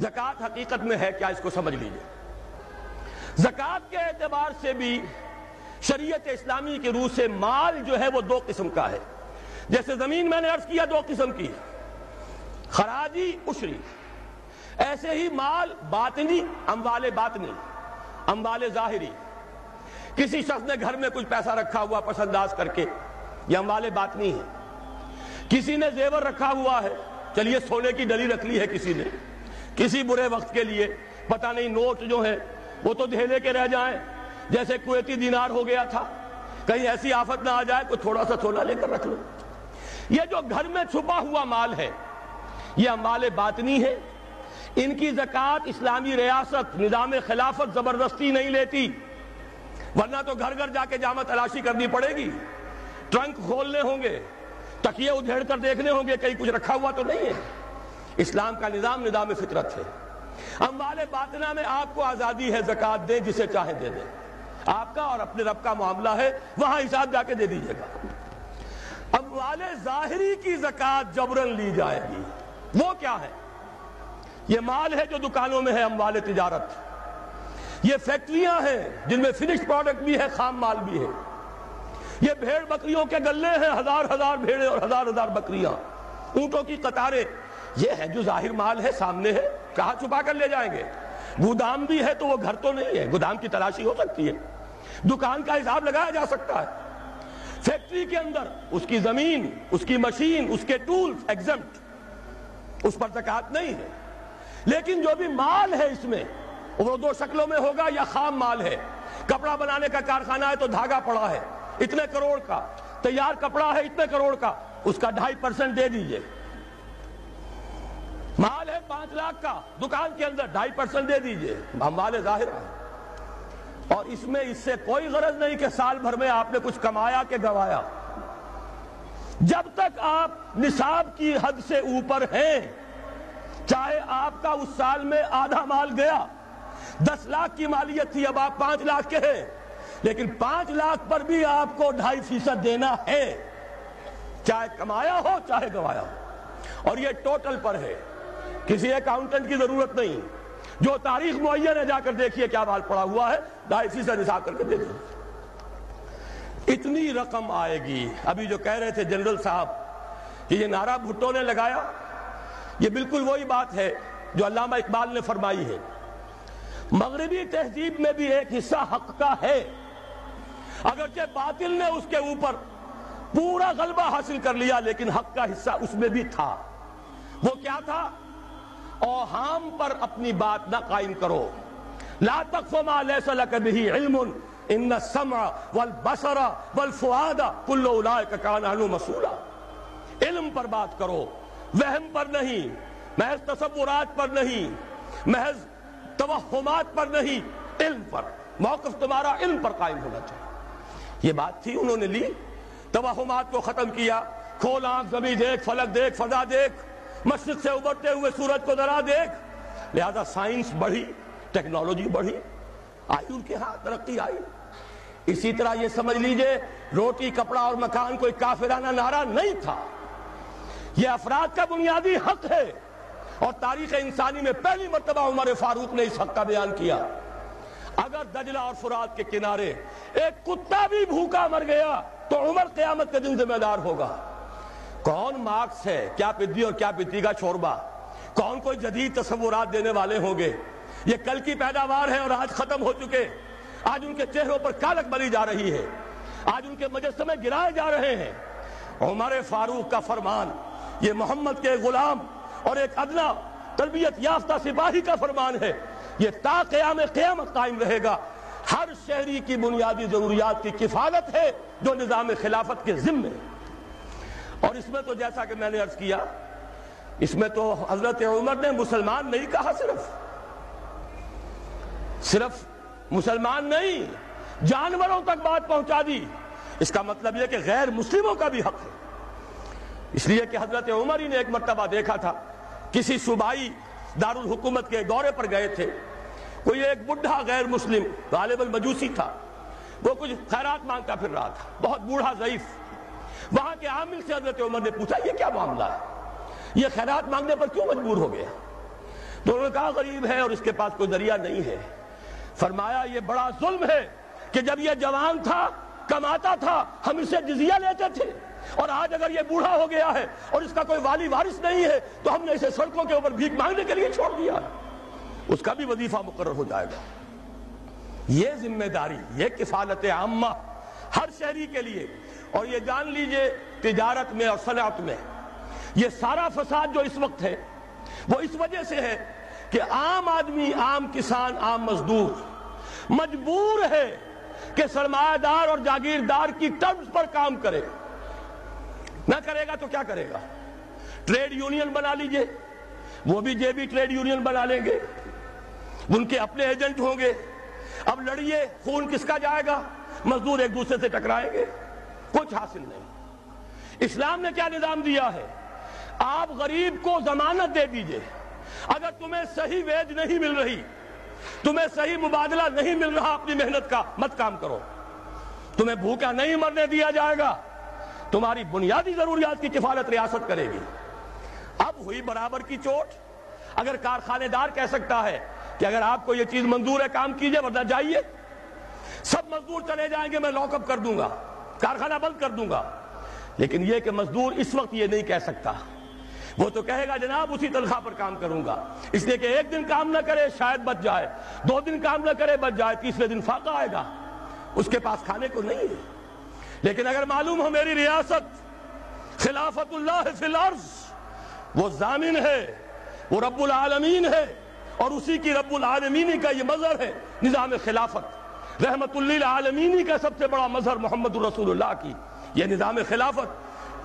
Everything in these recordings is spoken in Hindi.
ज़कात हकीकत में है क्या, इसको समझ लीजिए। ज़कात के एतबार से भी शरीयत इस्लामी के रूह से माल जो है वो दो किस्म का है। जैसे जमीन मैंने अर्ज किया दो किस्म की, खराजी उशरी, ऐसे ही माल बातनी, अम्वाले बातनी, अम्वाले जाहिरी। किसी शख्स ने घर में कुछ पैसा रखा हुआ पसंदाज करके, ये अम्वाले बातनी है। किसी ने जेवर रखा हुआ है, चलिए सोने की डली रख ली है किसी ने, किसी बुरे वक्त के लिए, पता नहीं नोट जो है वो तो धेले के रह जाए, जैसे कुवैती दिनार हो गया था, कहीं ऐसी आफत ना आ जाए तो थोड़ा सा थोड़ा लेकर रख लो। ये जो घर में छुपा हुआ माल है ये अम्वाले बातनी है, इनकी ज़कात इस्लामी रियासत निज़ाम खिलाफत जबरदस्ती नहीं लेती, वरना तो घर घर जाके जामा तलाशी करनी पड़ेगी, ट्रंक खोलने होंगे, तकिए उधेड़ कर देखने होंगे कहीं कुछ रखा हुआ तो नहीं है। इस्लाम का निज़ाम निज़ाम फितरत है। अम्वाले बातना में आपको आज़ादी है, ज़कात दें जिसे चाहे दे दें, आपका और अपने रब का मामला है, वहां हिसाब जाके दे दीजिएगा। अम्वाले ज़ाहिरी की ज़कात जबरन ली जाएगी। वो क्या है? ये माल है जो दुकानों में है, अम्वाले तिजारत। ये फैक्ट्रियां हैं जिनमें फिनिश्ड प्रोडक्ट भी है, खाम माल भी है। ये भेड़ बकरियों के गल्ले हैं, हजार हजार भेड़े और हजार हजार बकरियां, ऊंटों की कतारें, ये है जो जाहिर माल है, सामने है, कहाँ छुपा कर ले जाएंगे? गोदाम भी है तो वो घर तो नहीं है, गोदाम की तलाशी हो सकती है, दुकान का हिसाब लगाया जा सकता है। फैक्ट्री के अंदर उसकी जमीन, उसकी मशीन, उसके टूल्स एग्जम्प्ट, उस पर ज़कात नहीं है। लेकिन जो भी माल है इसमें वो दो शक्लों में होगा, या खाम माल है, कपड़ा बनाने का कारखाना है तो धागा पड़ा है इतने करोड़ का, तैयार कपड़ा है इतने करोड़ का, उसका 2.5% दे दीजिए। माल है 5 लाख का दुकान के अंदर, 2.5% दे दीजिए, माल जाहिर है। और इसमें इससे कोई गरज नहीं कि साल भर में आपने कुछ कमाया कि गवाया। जब तक आप निसाब की हद से ऊपर हैं, चाहे आपका उस साल में आधा माल गया, 10 लाख की मालियत थी, अब आप 5 लाख के हैं, लेकिन 5 लाख पर भी आपको 2.5% देना है, चाहे कमाया हो चाहे गवाया हो। और ये टोटल पर है, किसी अकाउंटेंट की जरूरत नहीं, जो तारीख मुअय्यन है जाकर देखिए क्या माल पड़ा हुआ है, 2.5% हिसाब करके देखिए, इतनी रकम आएगी। अभी जो कह रहे थे जनरल साहब कि ये नारा भुट्टो ने लगाया, ये बिल्कुल वही बात है जो अल्लामा इकबाल ने फरमाई है। मगरिबी तहजीब में भी एक हिस्सा हक का है, अगरचे बातिल ने उसके ऊपर पूरा गलबा हासिल कर लिया, लेकिन हक का हिस्सा उसमें भी था। वो क्या था? औहाम पर अपनी बात ना कायम करो, ला तक़्फ़ु मा लैसा लक बिही इल्मुन इन्न सम्अ वल बसरा वल फ़ुआदा कुल्लु उलाइका कान अन्हु मसूला। इल्म पर बात करो, वहम पर नहीं, महज तसव्वुरात पर नहीं, महज तवहमात पर नहीं, इल्म पर। मौक़िफ़ तुम्हारा इल्म पर कायम होना चाहिए। ये बात थी, उन्होंने ली, तवहमात को ख़त्म किया, खोल आँख, ज़मीन देख, फलक देख, फ़ज़ा देख, मशरिक़ से उबरते हुए सूरज को ज़रा देख। लिहाजा साइंस बढ़ी, टेक्नोलॉजी बढ़ी, आई उनके हाथ, तरक्की आई। इसी तरह ये समझ लीजिए रोटी कपड़ा और मकान कोई काफिराना नारा नहीं था, ये अफराद का बुनियादी हक है। और तारीख़ इंसानी में पहली मरतबा उमर फारूक ने इस हक का बयान किया। अगर दजला और फुरात के किनारे एक कुत्ता भी भूखा मर गया तो उमर क़यामत के दिन जिम्मेदार होगा। कौन मार्क्स है, क्या पिद्दी और क्या पिद्दी का शोरबा, कौन कोई जदीद तस्वुरात देने वाले होंगे। ये कल की पैदावार है और आज खत्म हो चुके। आज उनके चेहरों पर कालक बली जा रही है, आज उनके मजस्मे गिराए जा रहे हैं। उमर फारूक का फरमान, ये मोहम्मद के गुलाम और एक अदना तरबियत याफ्ता सिपाही का फरमान है, ये ताक़याम क़यामत कायम रहेगा। हर शहरी की बुनियादी ज़रूरियात की किफ़ालत है जो निज़ाम खिलाफत के ज़िम्मे। और इसमें तो जैसा कि मैंने अर्ज़ किया, इसमें तो हज़रत उमर ने मुसलमान नहीं कहा, सिर्फ मुसलमान नहीं, जानवरों तक बात पहुँचा दी। इसका मतलब यह कि गैर मुस्लिमों का भी हक है। इसलिए कि हजरत उमर ही ने एक मरतबा देखा था, किसी सूबाई दारुल हुकूमत के दौरे पर गए थे, कोई एक बुढ़ा गैर मुस्लिम गालिबन मजूसी था, वो कुछ खैरात मांगता फिर रहा था, बहुत बूढ़ा ज़ईफ। वहाँ के आमिल से हजरत उमर ने पूछा, ये क्या मामला है, ये खैरात मांगने पर क्यों मजबूर हो गया? तो उन्होंने कहा गरीब है और इसके पास कोई जरिया नहीं है। फरमाया ये बड़ा जुल्म है कि जब ये जवान था, कमाता था, हम इससे जिजिया लेते थे, और आज अगर ये बूढ़ा हो गया है और इसका कोई वाली वारिस नहीं है तो हमने इसे सड़कों के ऊपर भीख मांगने के लिए छोड़ दिया, उसका भी वजीफा मुकर्रर हो जाएगा। ये जिम्मेदारी, ये किफालत आम्मा हर शहरी के लिए। और ये जान लीजिए तिजारत में और सनात में ये सारा फसाद जो इस वक्त है वो इस वजह से है कि आम आदमी, आम किसान, आम मजदूर मजबूर है कि सरमायादार और जागीरदार की टर्म्स पर काम करे। ना करेगा तो क्या करेगा? ट्रेड यूनियन बना लीजिए, वो भी जेबी ट्रेड यूनियन बना लेंगे, उनके अपने एजेंट होंगे। अब लड़िए, खून किसका जाएगा? मजदूर एक दूसरे से टकराएंगे, कुछ हासिल नहीं। इस्लाम ने क्या निजाम दिया है? आप गरीब को जमानत दे दीजिए, अगर तुम्हें सही वेज नहीं मिल रही, तुम्हें सही मुबादला नहीं मिल रहा अपनी मेहनत का, मत काम करो, तुम्हें भूखा नहीं मरने दिया जाएगा, तुम्हारी बुनियादी जरूरियात की किफालत रियासत करेगी। अब हुई बराबर की चोट। अगर कारखानेदार कह सकता है कि अगर आपको यह चीज मंजूर है काम कीजिए, वरना जाइए, सब मजदूर चले जाएंगे, मैं लॉकअप कर दूंगा, कारखाना बंद कर दूंगा। लेकिन यह कि मजदूर इस वक्त ये नहीं कह सकता, वो तो कहेगा जनाब उसी तनख्वाह पर काम करूंगा, इसलिए कि एक दिन काम ना करे शायद बच जाए, दो दिन काम ना करे बच जाए, तीसरे दिन फाका आएगा, उसके पास खाने को नहीं है। लेकिन अगर मालूम हो मेरी रियासत खिलाफतुल्लाह फिल अर्ज़, वो जामिन है, वो रब्बुल आलमीन है, और उसी की रब्बुल आलमीनी का ये मजहर है निज़ाम खिलाफत, रहमतुल्लिल आलमीनी का सबसे बड़ा मजहर मोहम्मदुर रसूलुल्लाह की ये निज़ाम खिलाफत,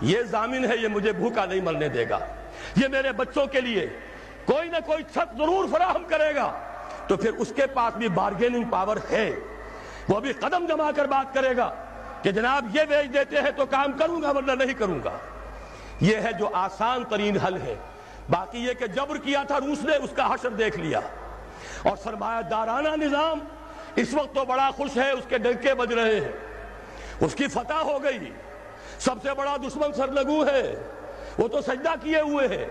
ये जामिन है, ये मुझे भूखा नहीं मरने देगा, ये मेरे बच्चों के लिए कोई ना कोई छत जरूर फराहम करेगा। तो फिर उसके पास भी बार्गेनिंग पावर है, वो भी कदम जमा कर बात करेगा कि जनाब ये बेच देते हैं तो काम करूंगा वरना नहीं करूंगा। ये है जो आसान तरीन हल है। बाकी ये कि जबर किया था रूस ने, उसका हशर देख लिया। और सरमायादाराना निज़ाम इस वक्त तो बड़ा खुश है, उसके डंके बज रहे हैं, उसकी फतह हो गई, सबसे बड़ा दुश्मन सरलगू है, वो तो सजदा किए हुए है।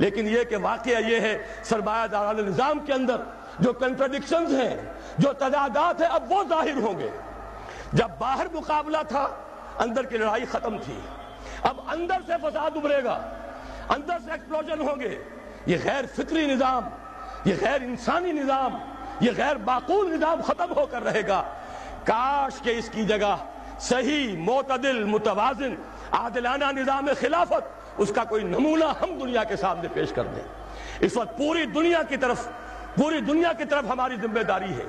लेकिन यह कि वाकया ये है सरमायादाराना निज़ाम के अंदर जो कंट्राडिक्शंस हैं, जो तजादात हैं, अब वो जाहिर होंगे। जब बाहर मुकाबला था, अंदर की लड़ाई खत्म थी, अब अंदर से फसाद उभरेगा, अंदर से एक्सप्लोजन होंगे। ये गैर फिक्री निज़ाम, ये गैर इंसानी निज़ाम, ये गैर बाकूल निज़ाम खत्म होकर रहेगा। काश के इसकी जगह सही, मोतदिल, मुतवाज़िन, आदिलाना निज़ाम खिलाफत, उसका कोई नमूना हम दुनिया के सामने पेश कर दें। इस वक्त पूरी दुनिया की तरफ हमारी जिम्मेदारी है।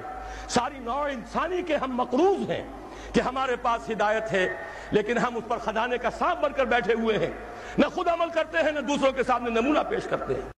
सारी नौ इंसानी के हम मकरूज हैं कि हमारे पास हिदायत है, लेकिन हम उस पर खजाने का सांप बनकर बैठे हुए हैं, न खुद अमल करते हैं, न दूसरों के सामने नमूना पेश करते हैं।